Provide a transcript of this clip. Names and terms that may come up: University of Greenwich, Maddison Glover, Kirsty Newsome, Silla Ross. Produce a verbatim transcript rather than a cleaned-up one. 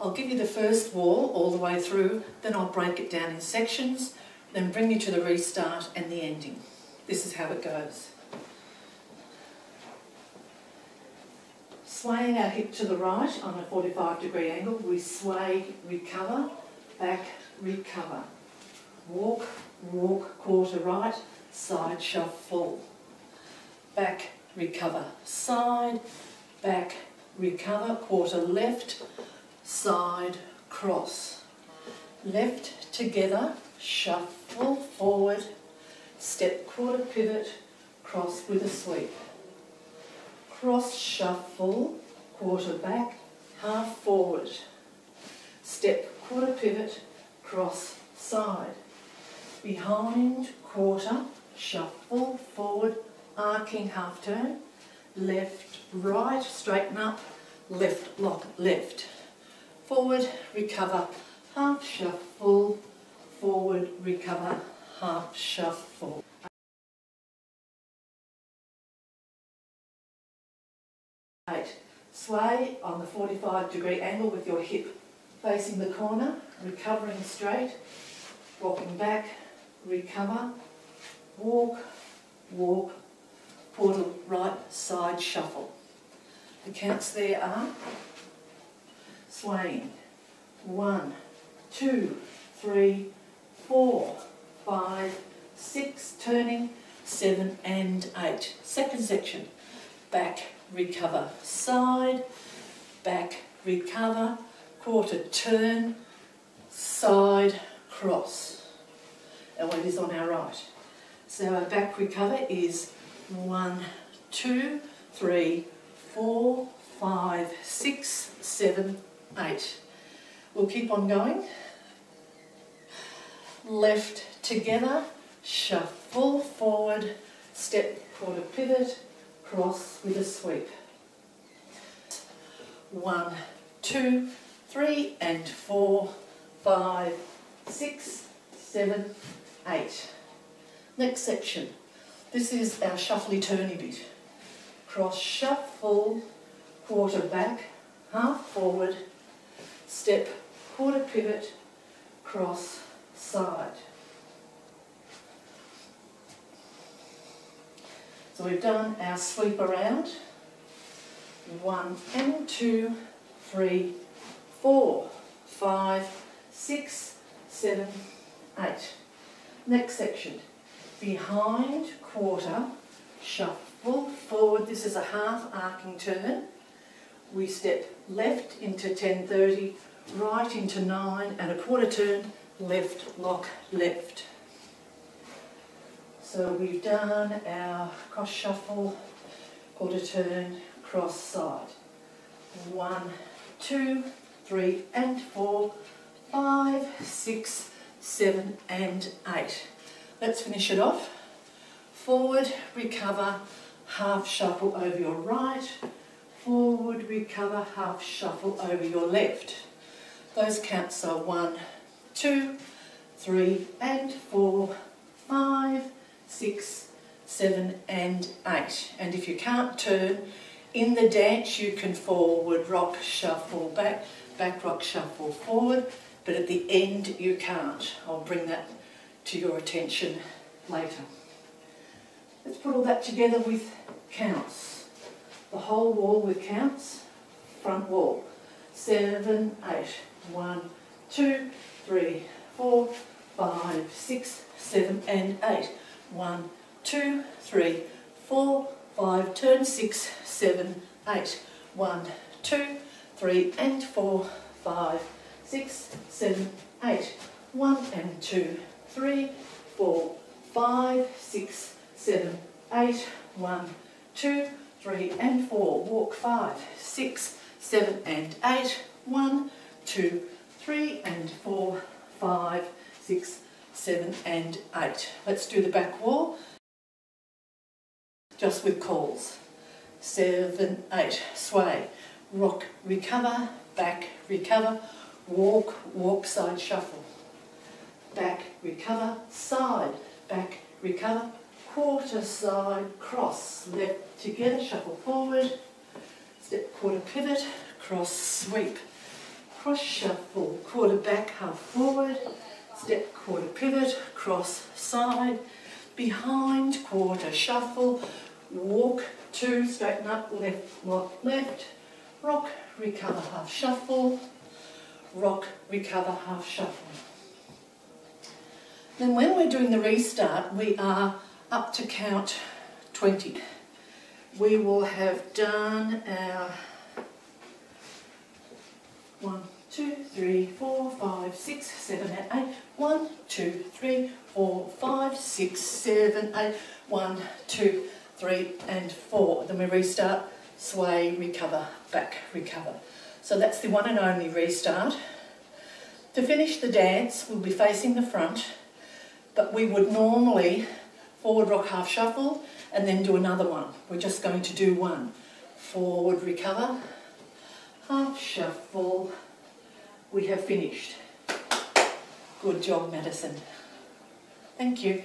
I'll give you the first wall all the way through, then I'll break it down in sections, then bring you to the restart and the ending. This is how it goes. Swaying our hip to the right on a forty-five degree angle, we sway, recover, back, recover. Walk, walk, quarter right, side shuffle. Back, recover, side, back, recover, quarter left, side, cross. Left, together, shuffle, forward, step, quarter pivot, cross with a sweep. Cross, shuffle, quarter back, half forward. Step, quarter pivot, cross, side. Behind, quarter, shuffle, forward, arcing half turn. Left, right, straighten up, left, lock, left. Forward, recover, half shuffle, forward, recover, half shuffle. Sway on the forty-five degree angle with your hip facing the corner, recovering straight, walking back, recover, walk, walk, quarter right, side shuffle. The counts there are swaying, one, two, three, four, five, six, turning, seven and eight. Second section, back, recover, side, back, recover, quarter turn, side, cross. Our weight is on our right. So our back recover is one, two, three, four, five, six, seven, eight. We'll keep on going. Left together, shuffle forward, step, quarter pivot, cross with a sweep. One, two, three, and four, five, six, seven, eight. Next section. This is our shuffly turny bit. Cross shuffle, quarter back, half forward, step, quarter pivot, cross, side. So we've done our sweep around, one and two, three, four, five, six, seven, eight. Next section, behind quarter, shuffle forward, this is a half arcing turn. We step left into ten thirty, right into nine and a quarter turn, left, lock, left. So we've done our cross shuffle, quarter turn, cross side. One, two, three and four, five, six, seven and eight. Let's finish it off. Forward, recover, half shuffle over your right. Forward, recover, half shuffle over your left. Those counts are one, two, three and four, five, six, seven and eight. And if you can't turn, in the dance you can forward rock, shuffle back, back rock, shuffle forward, but at the end you can't. I'll bring that to your attention later. Let's put all that together with counts. The whole wall with counts, front wall. Seven, eight. One, two, three, four, five, six, seven and eight. One, two, three, four, five, turn, six, seven, eight. One, two, three, and four, five, six, seven, eight. One and two, three, four, five, six, seven, eight. One, two, three, and four. Walk five, six, seven, and eight. One, two, three, and four, five, six, seven and eight. Let's do the back wall just with calls. Seven, eight, sway, rock, recover, back, recover, walk, walk, side, shuffle. Back, recover, side, back, recover, quarter, side, cross, left, together, shuffle forward, step, quarter, pivot, cross, sweep. cross shuffle, quarter back, half forward, step, quarter pivot, cross side, behind, quarter shuffle, walk, two, straighten up, left, lock, left, rock, recover, half shuffle, rock, recover, half shuffle. Then when we're doing the restart, we are up to count twenty. We will have done our one, two, three, four, five, six, seven and eight. one, two, three, four, five, six, seven, eight. one, two, three and four. Then we restart, sway, recover, back, recover. So that's the one and only restart. To finish the dance, we'll be facing the front, but we would normally forward rock half shuffle and then do another one. We're just going to do one. Forward recover, half shuffle. We have finished. Good job, Maddison. Thank you.